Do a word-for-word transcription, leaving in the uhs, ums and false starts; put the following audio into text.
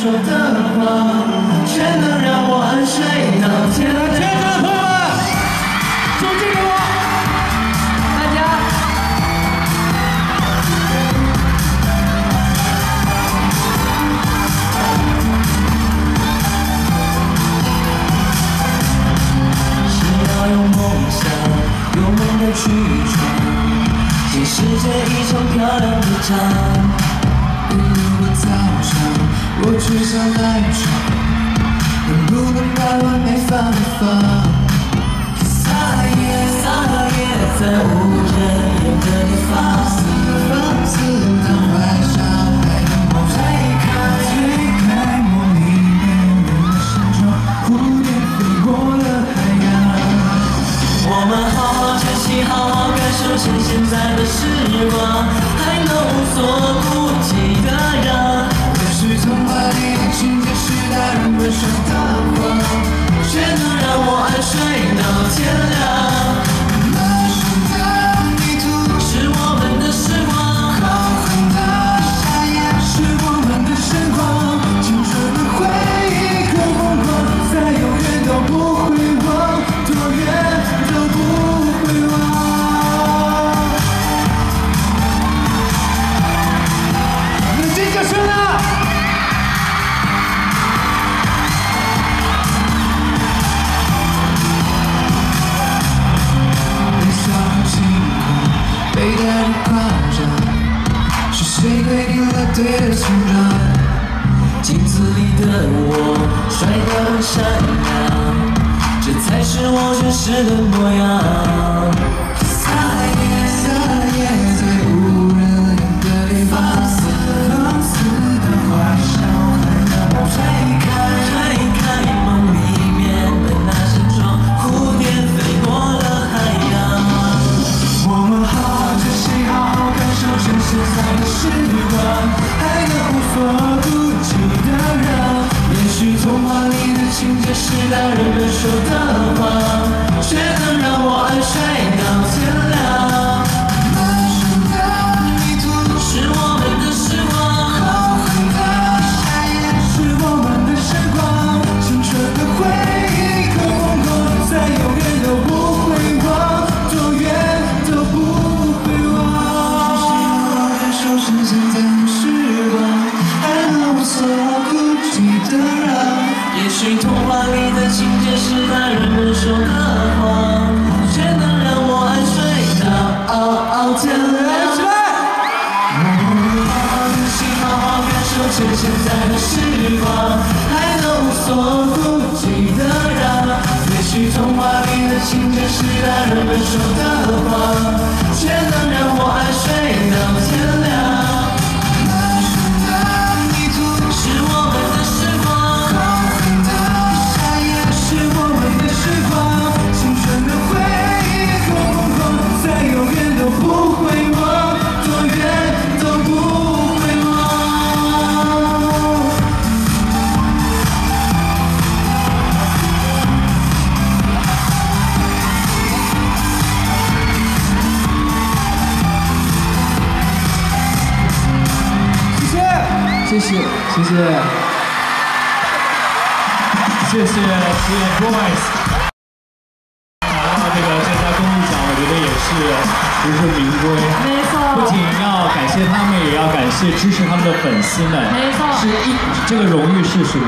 说的话，却能让我安睡到天亮。 去闯，这世界一场漂亮的仗，别那么早场，我只想来闯，能不能把完美放一放？撒野，撒野，在无人烟的地方，肆放肆荡，怀上还有梦，推开推开梦里面的山庄，蝴蝶飞过了海洋，我们好。 好好感受趁现在的时光，还能无所顾忌的让。可是童话里爱情只是大人们说的谎，却能让我安睡到天亮。陌生的泥土是我们的时光，黄昏的夏夜是我们的时光，青春的回忆更疯狂，再永远都不会忘，多远都不会忘。 被带入夸张，是谁给你了对的勋章？镜子里的我摔得很善良，这才是我真实的模样。撒野，撒野，在无人的地方，肆放肆荡，花香还能推开，推开梦里面的那扇窗，蝴蝶飞过了海洋，我们好。 趁现在的时光，还能无所顾忌的让。也许童话里的情节是大人们说的谎，却能让我安睡到天亮。陌生的泥土是我们的时光，黄昏的夏夜是我们的时光，青春的回忆更疯狂，再永远都不会忘，多远都不会忘。 趁现在的时光，还能无所顾忌的让。也许童话里的情节是大人们说的谎，却能让我安睡到哦哦天亮。我好好珍惜，好好感受趁现在的时光，还能无所顾忌的让。也许童话里的情节是大人们说的谎，却能让我安睡到天亮。 谢谢，谢谢，谢谢，Boys。拿到这个最佳公益奖，我觉得也是实至名归。没错。不仅要感谢他们，也要感谢支持他们的粉丝们。没错。是一这个荣誉是属于。